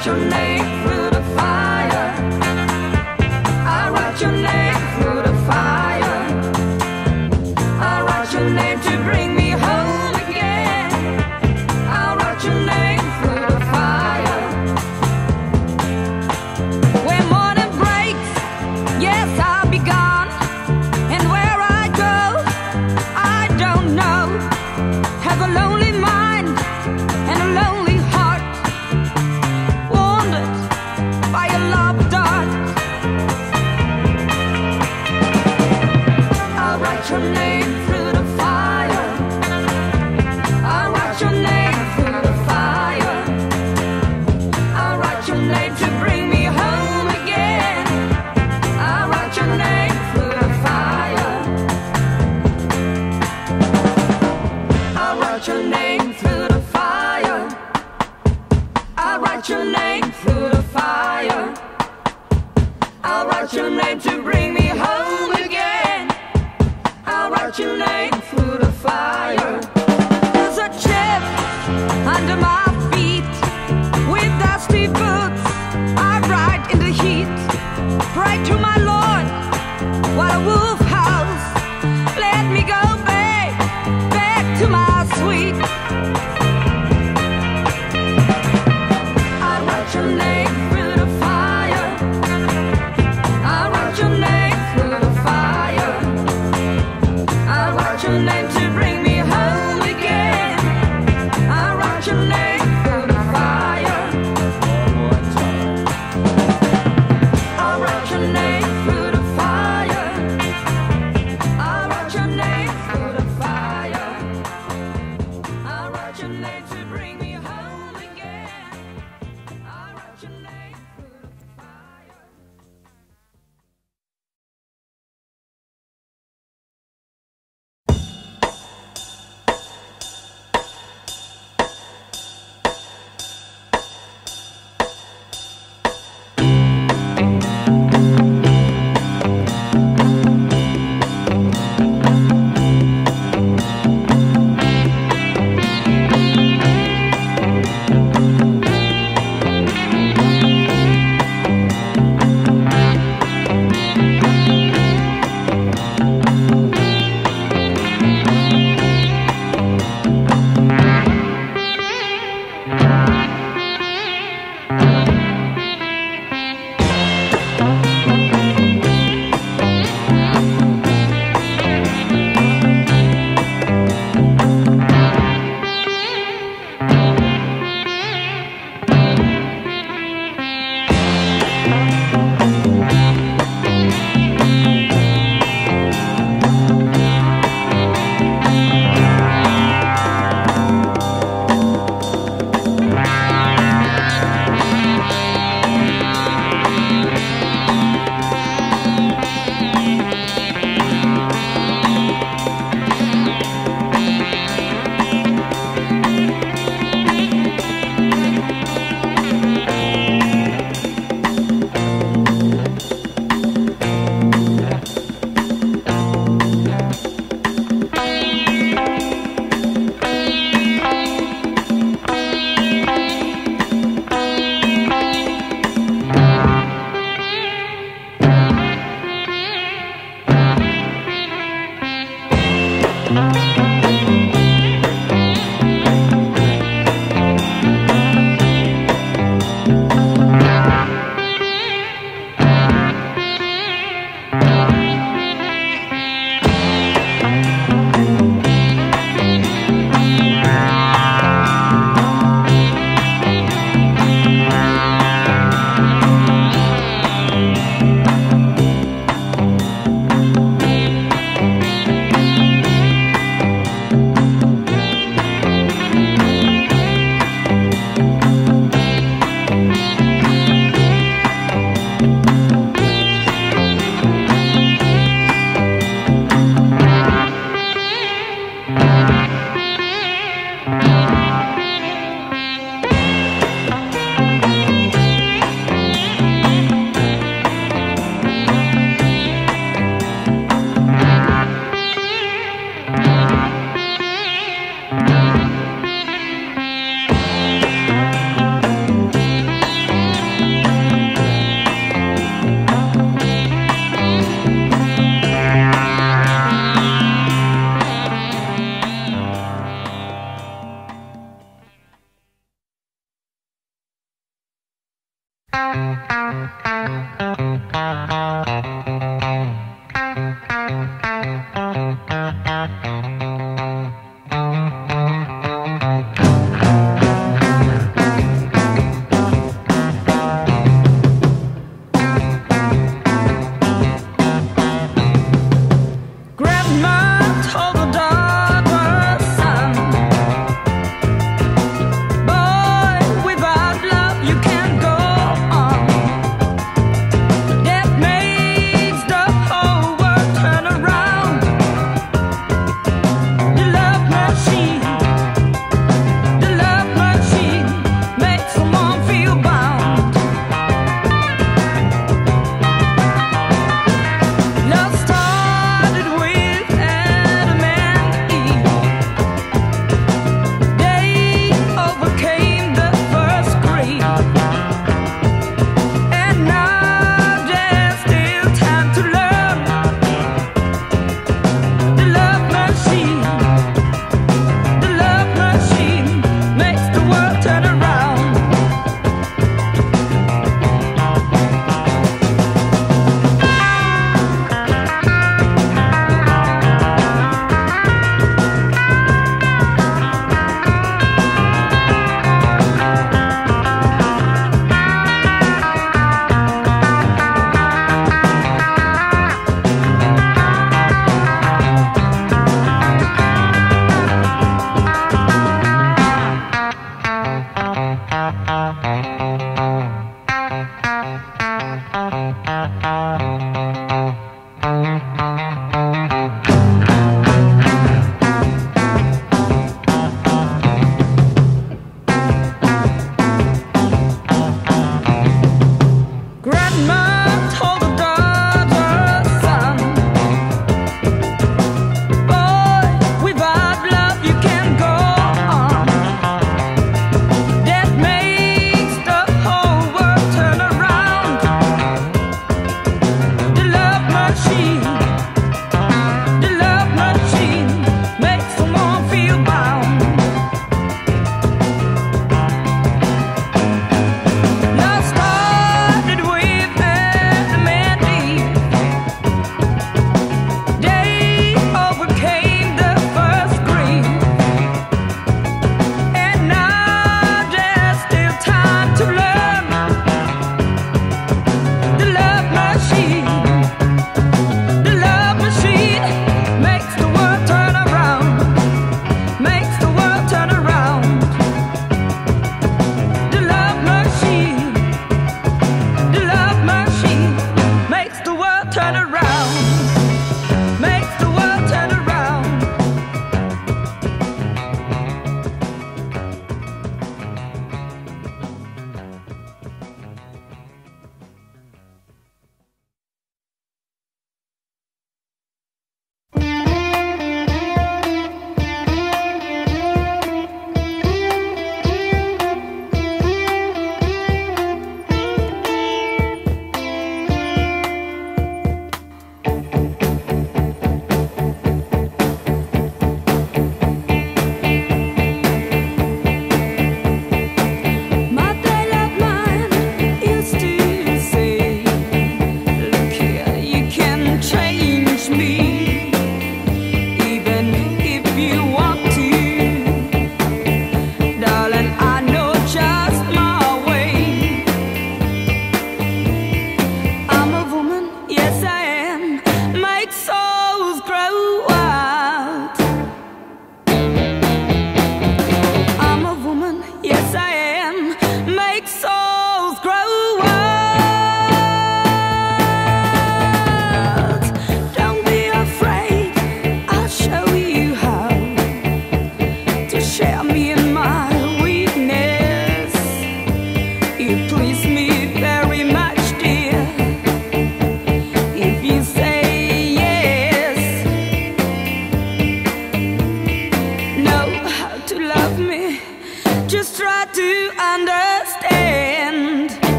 write your name through the fire. I write your name through the fire. I write your name to bring me home again. I write your name through the fire. When morning breaks, yes, I'll be gone. And where I go, I don't know. Have a lonely mind and a lonely heart, wounded by a love dart. I'll write your name through the fire. I'll write your name through the fire. I'll write your name to bring me home again. I'll write your name through the fire. I'll write your name through the fire. I'll write your name through the fire. I'll write your name to bring me home again. I'll write your name through the fire. There's a chip under my feet with dusty boots. I ride in the heat. Pray to my Lord. What a wolf house. Let me go back, back to my sweet. I write your name through the fire. I write your name through the fire. I write your name to bring me home again. I write your name through the fire. I write your name through the fire. I write your name through the fire. I write your name to bring me home again. I write your name through the fire.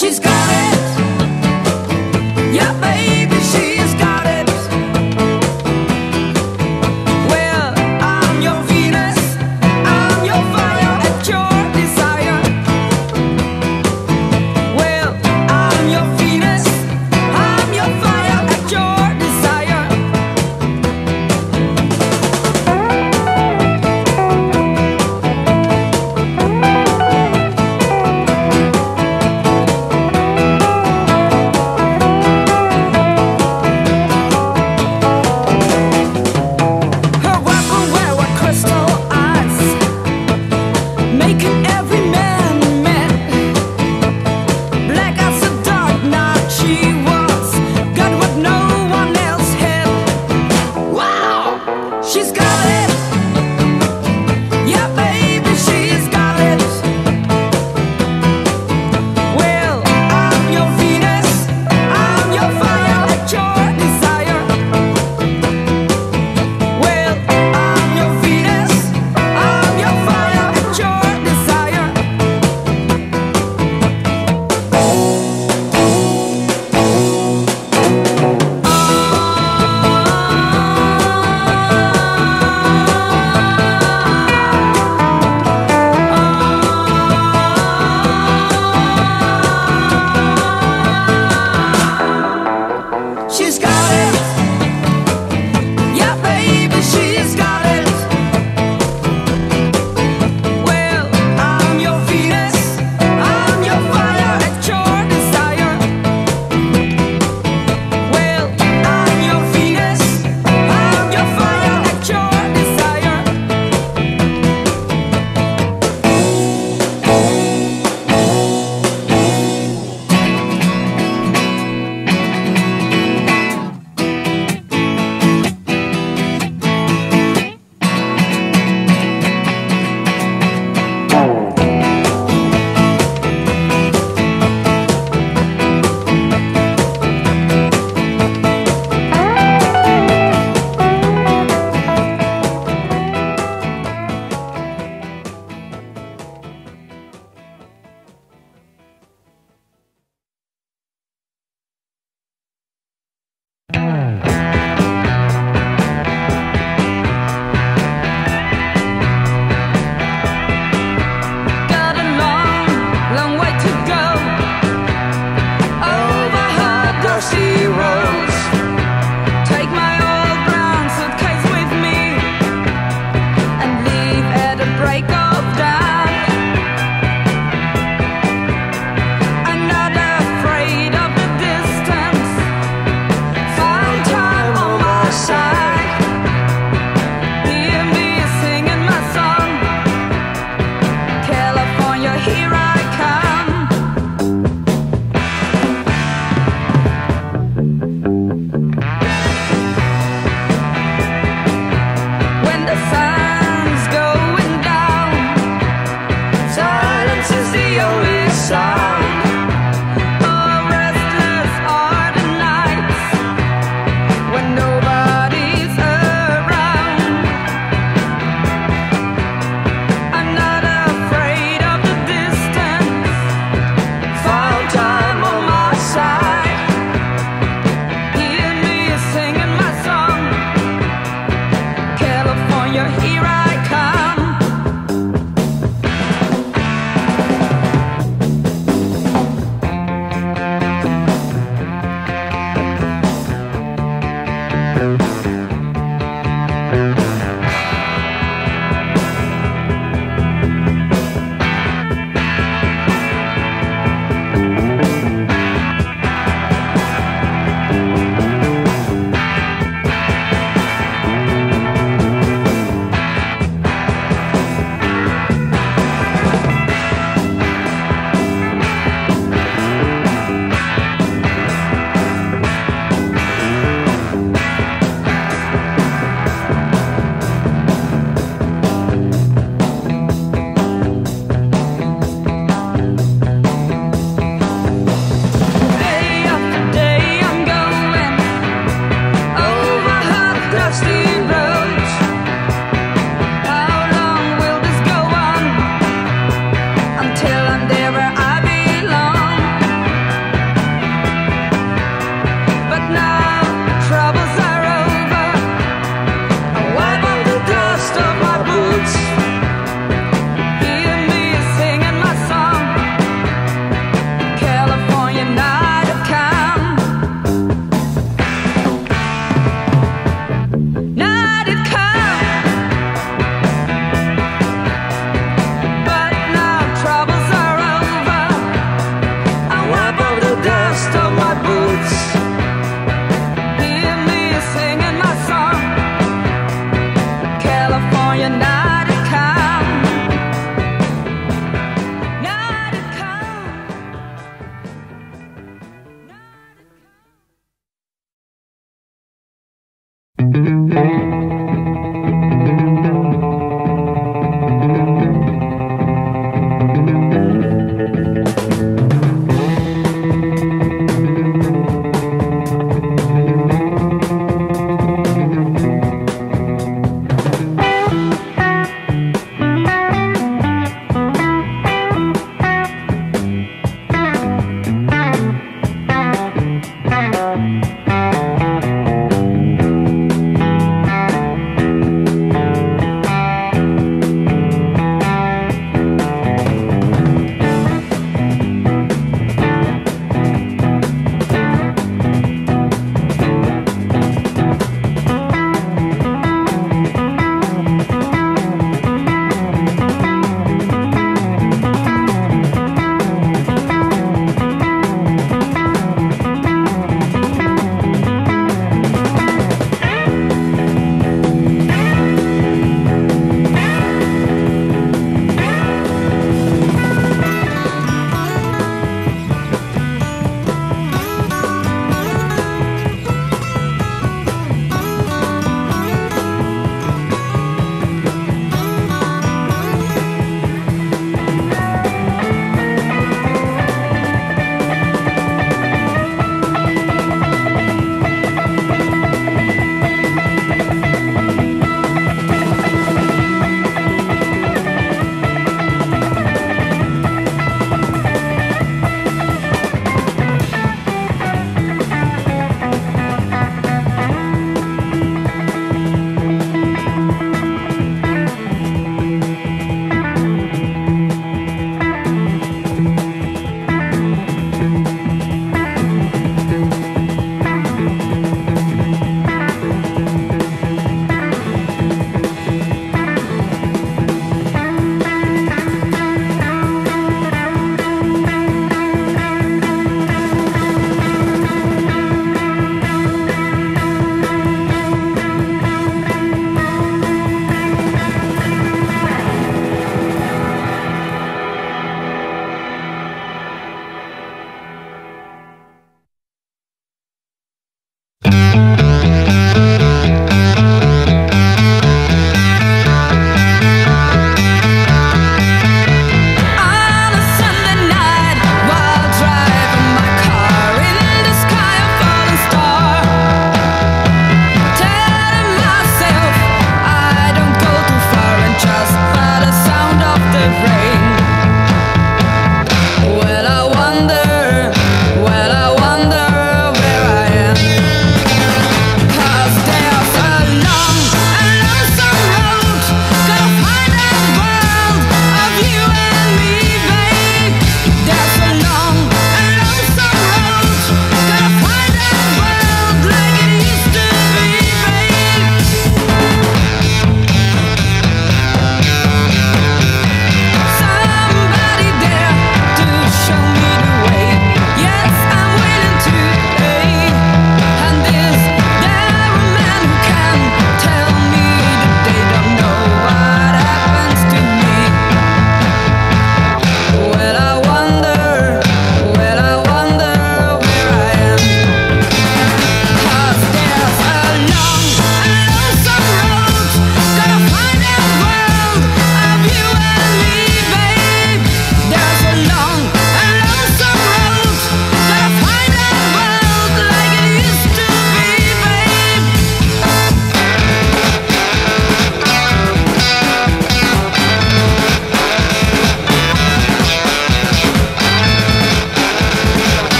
She's got it. Yeah, baby, she's got it. Well, I'm your Venus, I'm your fire and your desire. Well, I'm your Venus, I'm your fire and your desire.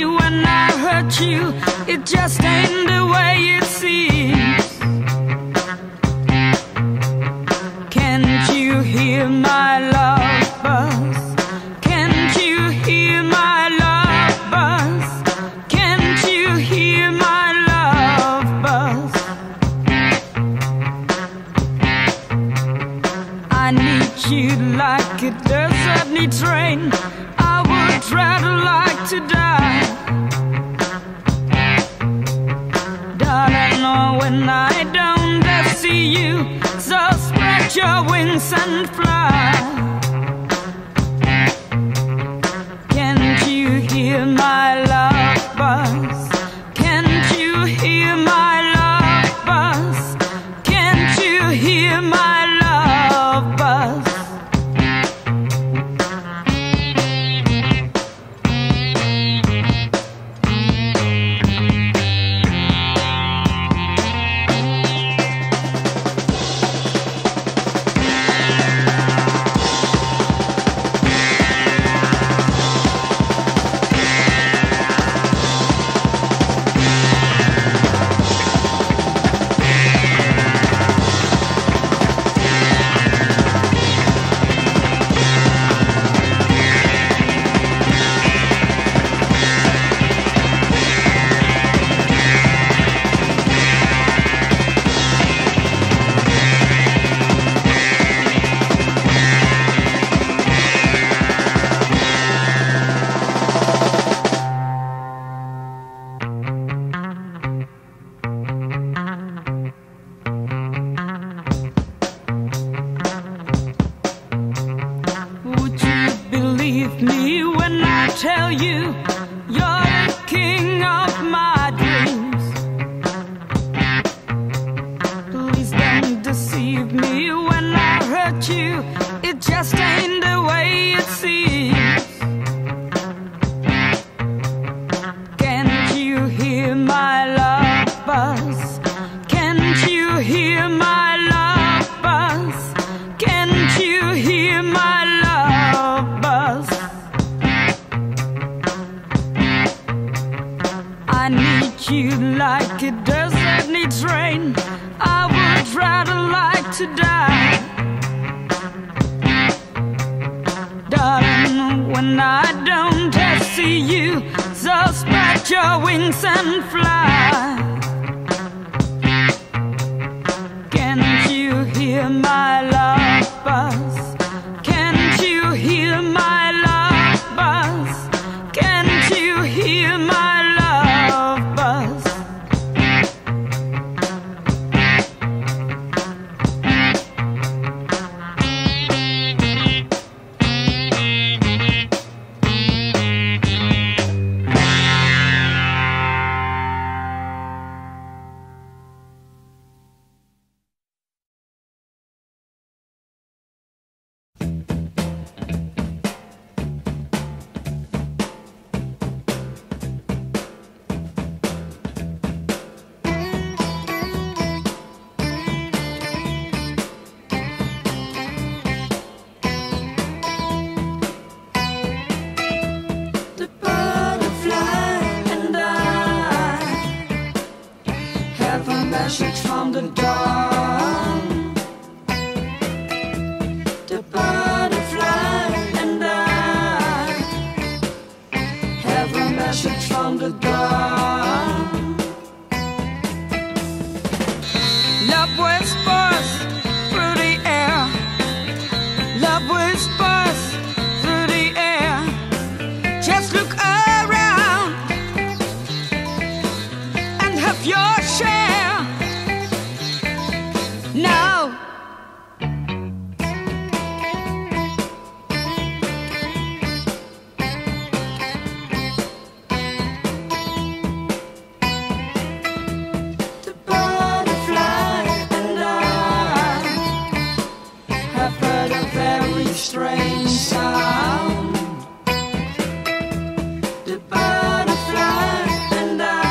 me when I hurt you. It just ain't the way it seems. Can't you hear my love buzz? Can't you hear my love buzz? Can't you hear my love buzz? I need you like a desert need rain. I would rather like to die. Darling, oh, when I don't see you, so spread your wings and fly. Can't you hear my love buzz? Can't you hear my love buzz? Can't you hear my love buzz? Me when I tell you you're the king of my dreams. Please don't deceive me when I hurt you. It just ain't the way it seems. Can't you hear my love buzz? Can't you hear my love buzz? Can't you hear my love buzz? I need you like a desert needs rain. I would rather like to die. Darling, when I don't see you, so spread your wings and fly. Can't you hear my love buzz? Can't you hear my love buzz? Can't you hear my love buzz? From the dawn, the butterfly and I have a message from the dawn. Love whispers through the air. Love whispers through the air. Just look around and have your share. No! The butterfly and I have heard a very strange sound. The butterfly and I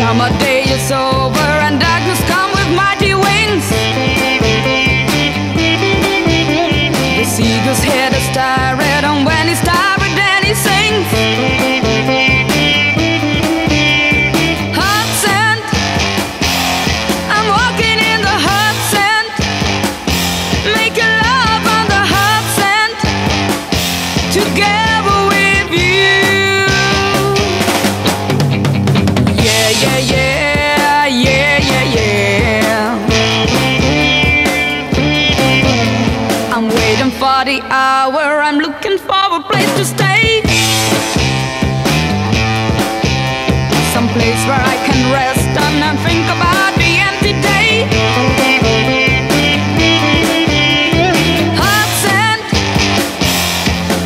Summer day is over and darkness comes with mighty winds. The seagull's head is tired, and when he's tired then he sings. The hour I'm looking for a place to stay, some place where I can rest and think about the empty day. Hot sand,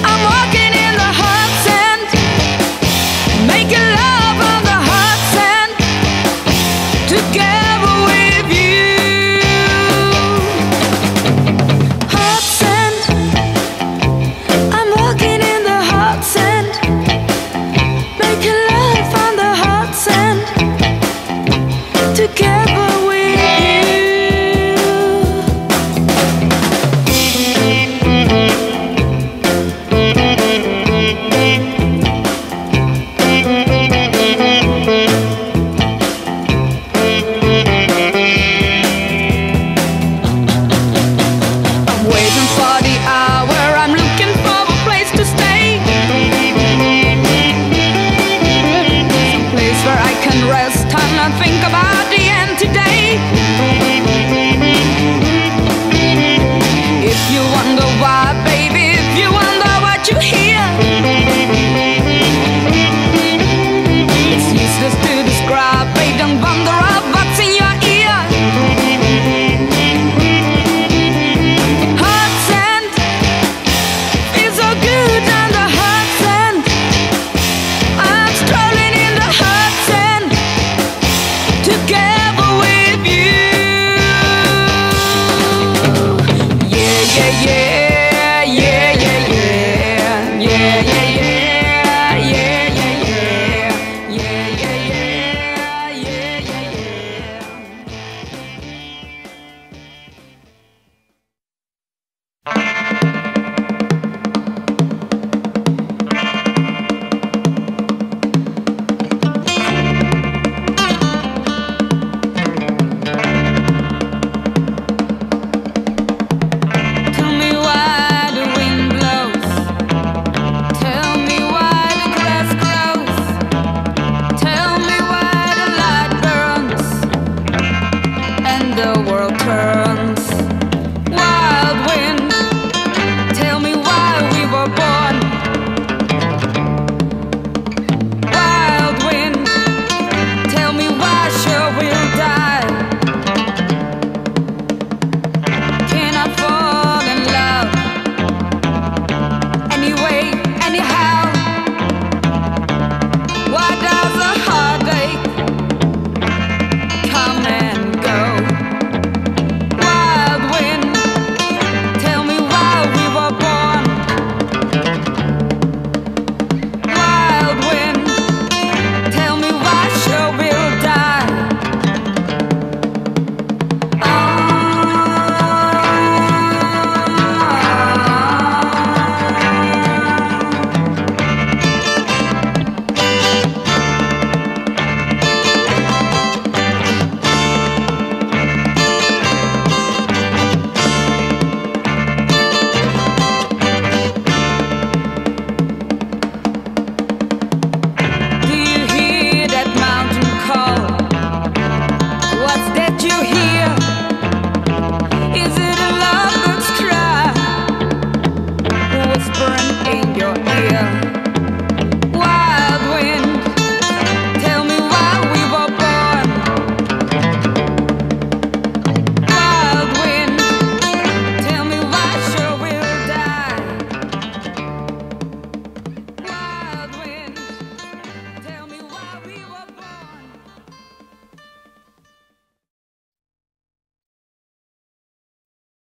I'm walking in the hot sand, making love on the hot sand together with you. Yeah, yeah.